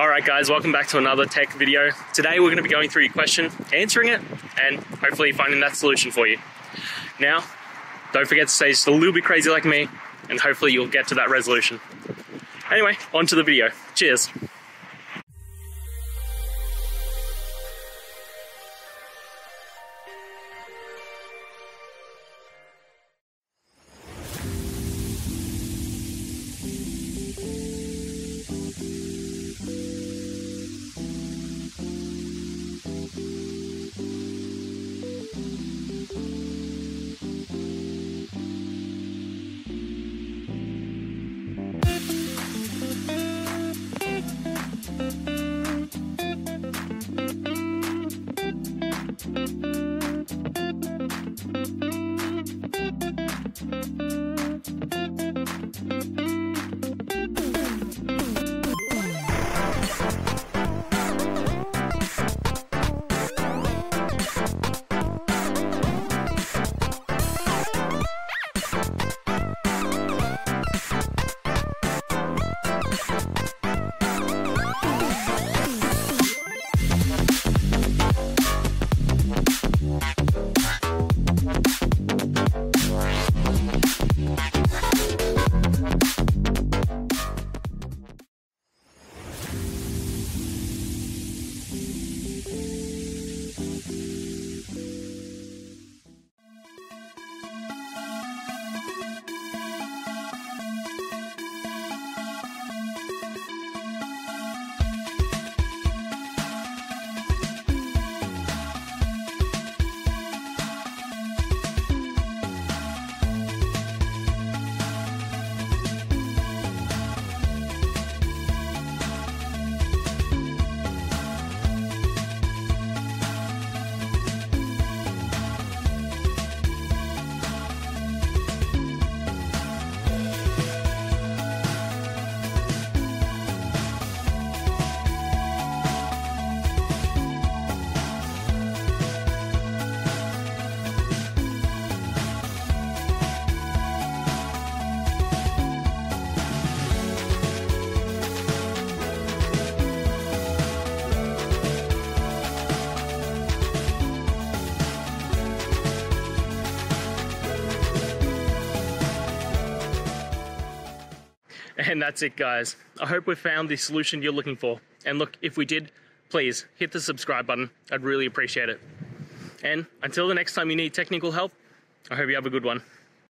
Alright guys, welcome back to another tech video. Today we're going to be going through your question, answering it, and hopefully finding that solution for you. Now, don't forget to stay just a little bit crazy like me, and hopefully you'll get to that resolution. Anyway, on to the video. Cheers! And that's it guys. I hope we found the solution you're looking for. And look, if we did, please hit the subscribe button. I'd really appreciate it. And until the next time you need technical help, I hope you have a good one.